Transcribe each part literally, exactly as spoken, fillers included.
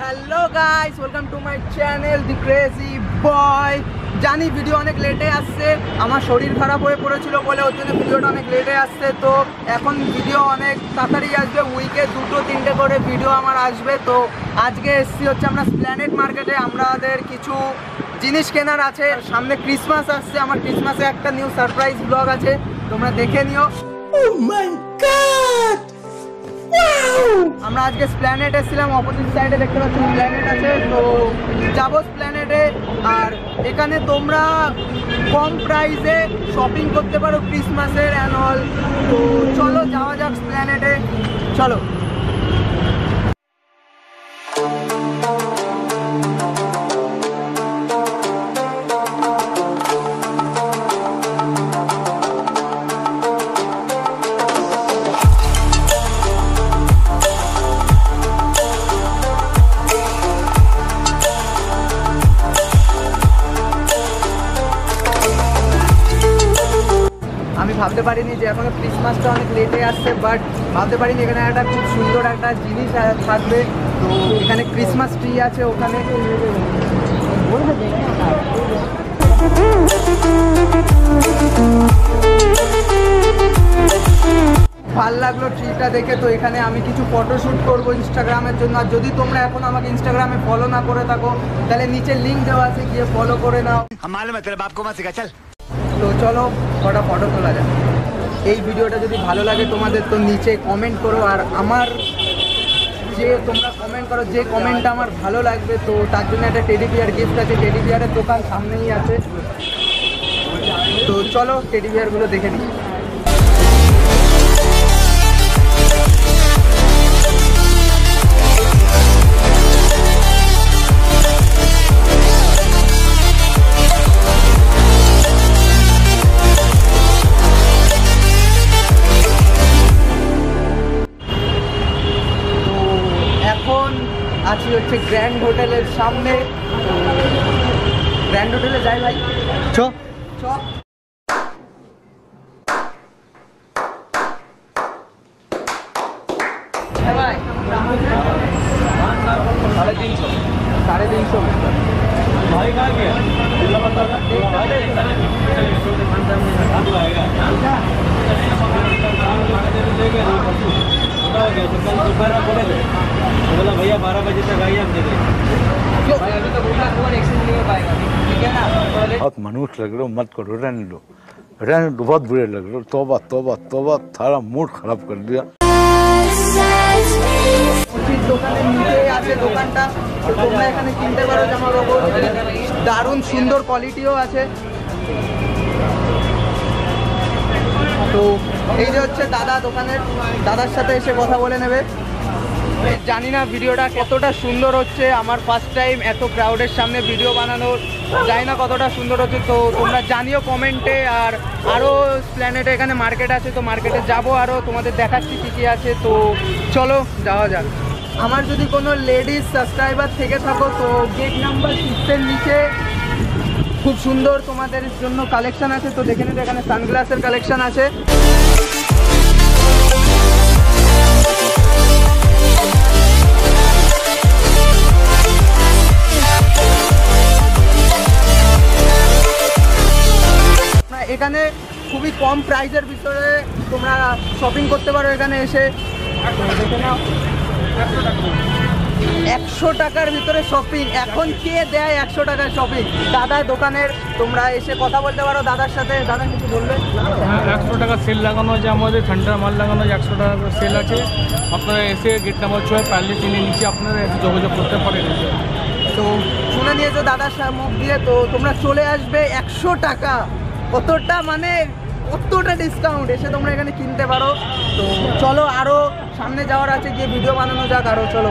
Hello guys welcome to my channel the crazy boy. जानी video अनेक लेटे आसছে, আমার শরীর খারাপ হয়ে পড়েছিল বলে ওর জন্য ভিডিওটা অনেক লেটে আসছে। তো এখন ভিডিও অনেক তাড়াতাড়ি আসবে, উইকে দুটো তিনটে করে ভিডিও আমার আসবে। তো আজকে এসছি হচ্ছে আমরা এসপ্ল্যানেড মার্কেটে, আমাদের কিছু জিনিস কেনার আছে। সামনে ক্রিসমাস আসছে, আমার ক্রিসমাসে একটা নিউ সারপ্রাইজ ব্লগ আছে, তোমরা দেখে নিও। Oh my god! আমরা আজকে এসপ্ল্যানেড এসেছিলাম, অপোজিট সাইডে দেখতে পাচ্ছি এসপ্ল্যানেড আছে। তো যাবো এসপ্ল্যানেডে, আর এখানে তোমরা কম প্রাইসে শপিং করতে পারো ক্রিসমাসের অ্যান্ড অল। তো চলো যাওয়া যাক এসপ্ল্যানেডে, চলো। ভাবতে পারিনি যে এখনো ক্রিসমাসটা অনেক লেটে আসছে, বাট ভাবতে পারিনি এখানে একটা খুব সুন্দর একটা জিনিস থাকবে। তো এখানে ক্রিসমাস ট্রি আছে, ওখানে ভাল লাগলো ট্রিটা দেখে। তো এখানে আমি কিছু ফটোশ্যুট করবো ইনস্টাগ্রামের জন্য। আর যদি তোমরা এখন আমাকে ইনস্টাগ্রামে ফলো না করে থাকো তাহলে নিচে লিঙ্ক দেওয়া আছে, গিয়ে ফলো করে নাও। তো চলো কটা ফটো তোলা যায়। এই ভিডিওটা যদি ভালো লাগে তোমাদের তো নিচে কমেন্ট করো, আর আমার যে তোমরা কমেন্ট করো যে কমেন্টটা আমার ভালো লাগবে, তো তার জন্য একটা টেডি বিয়ার গিফট আছে। টেডি বিয়ারের দোকান সামনেই আছে, তো চলো টেডি বিয়ারগুলো দেখে নিই। আছি হচ্ছে গ্র্যান্ড হোটেলের সামনে, গ্র্যান্ড হোটেলে যাই ভাই। চ চ ভাই, সাড়ে তিনশো সাড়ে তিনশো भैया बारह बजे तक आइए, हम दे देंगे भाई। अभी तो बोला फोन एक्सचेंज नहीं हो पाएगा, ठीक है ना। बहुत मनुष्य लग रहे हो, मत करो, रहने दो रहने दो, बहुत बुरे लग रहे हो। तौबा तौबा तौबा, थारा मूड खराब कर दिया। दारुण सुंदर क्वालिटी আছে। তো এই যে হচ্ছে দাদা, দোকানের দাদার সাথে এসে কথা বলে নেবে। জানি না ভিডিওটা কতটা সুন্দর হচ্ছে, আমার ফার্স্ট টাইম এত ক্রাউডের সামনে ভিডিও বানানোর, জানি না কতটা সুন্দর হচ্ছে। তো তোমরা জানিও কমেন্টে। আর আরও এসপ্ল্যানেডে এখানে মার্কেট আছে, তো মার্কেটে যাবো, আরও তোমাদের দেখাচ্ছি কী কী আছে। তো চলো যাওয়া যাক। আমার যদি কোনো লেডিস সাবস্ক্রাইবার থেকে থাকো তো গেট নাম্বার সিক্সের নিচে খুব সুন্দর তোমাদের জন্য কালেকশান আছে, তো দেখে নিতে। এখানে সানগ্লাসের কালেকশান আছে। এখানে খুবই কম প্রাইসের ভিতরে তোমরা শপিং করতে পারো। এখানে এসে একশো টাকার ভিতরে শপিং, এখন কে দেয় একশো টাকার শপিং? দাদা দোকানের, তোমরা এসে কথা বলতে পারো দাদার সাথে। দাদা কিছু বলবে? একশো টাকা সেল লাগানো আছে আমাদের, ঠান্ডা মাল লাগানো আছে, একশো টাকা সেল আছে। আপনারা এসে গেট নাম্বার ছয় প্যালেস এনে নিচে আপনারা এসে যোগাযোগ করতে পারেন। তো শুনে নিয়েছো দাদার মুখ দিয়ে। তো তোমরা চলে আসবে, একশো টাকা কতটা, মানে কতটা ডিসকাউন্ট, এসে তোমরা এখানে কিনতে পারো। তো চলো আরও সামনে যাওয়ার আছে, গিয়ে ভিডিও বানানো যাক আরও, চলো।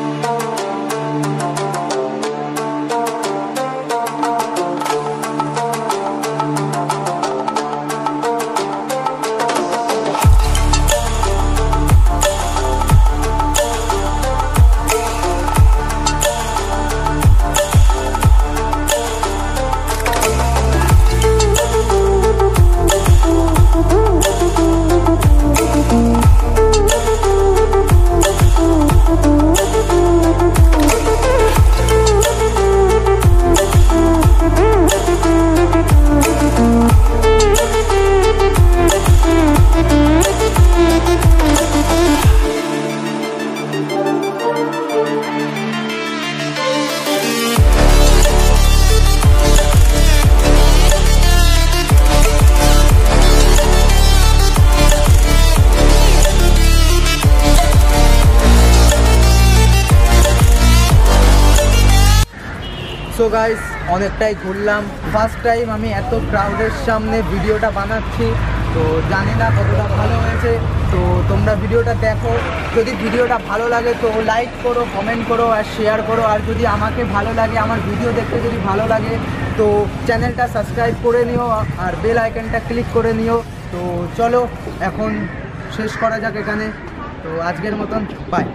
সো গাইস অনেকটাই ঘুরলাম, ফার্স্ট টাইম আমি এত ক্রাউডের সামনে ভিডিওটা বানাচ্ছি, তো জানি না কতটা ভালো হয়েছে। তো তোমরা ভিডিওটা দেখো, যদি ভিডিওটা ভালো লাগে তো লাইক করো, কমেন্ট করো আর শেয়ার করো। আর যদি আমাকে ভালো লাগে, আমার ভিডিও দেখতে যদি ভালো লাগে তো চ্যানেলটা সাবস্ক্রাইব করে নিও আর বেল আইকনটা ক্লিক করে নিও। তো চলো এখন শেষ করা যাক এখানে, তো আজকের মতন বাই।